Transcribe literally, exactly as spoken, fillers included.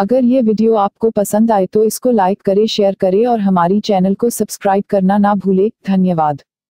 अगर ये वीडियो आपको पसंद आए तो इसको लाइक करें, शेयर करें और हमारी चैनल को सब्सक्राइब करना ना भूलें। धन्यवाद।